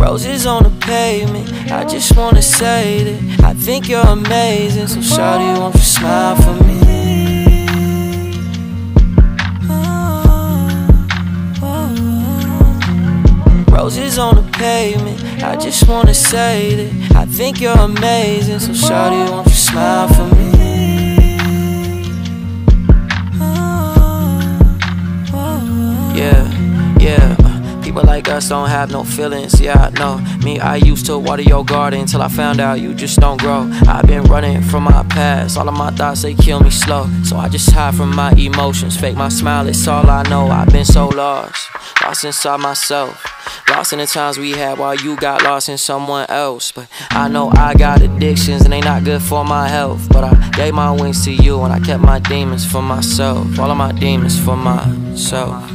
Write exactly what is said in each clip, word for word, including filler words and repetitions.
Roses on the pavement, I just wanna say that I think you're amazing, so shawty, won't you smile for me? Roses on the pavement, I just wanna say that I think you're amazing, so shawty, won't you smile for me? Yeah, yeah. People like us don't have no feelings, yeah, I know. Me, I used to water your garden till I found out you just don't grow. I've been running from my past, all of my thoughts, they kill me slow. So I just hide from my emotions, fake my smile, it's all I know. I've been so lost, lost inside myself, lost in the times we had while you got lost in someone else. But I know I got addictions and they not good for my health, but I gave my wings to you and I kept my demons for myself. All of my demons for myself.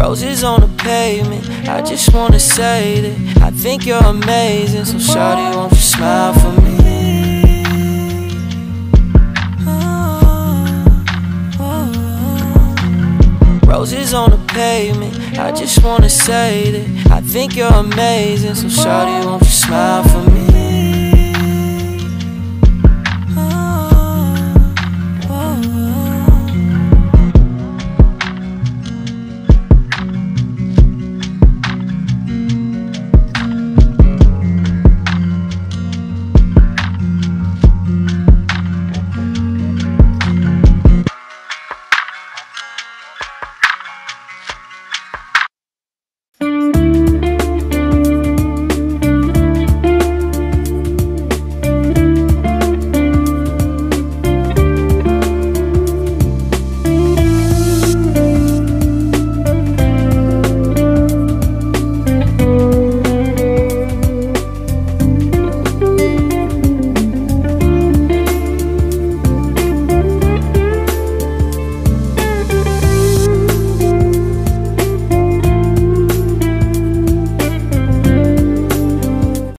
Roses on the pavement, I just wanna say that I think you're amazing, so shawty, won't you smile for me? Roses on the pavement, I just wanna say that I think you're amazing, so shawty, won't you smile for me?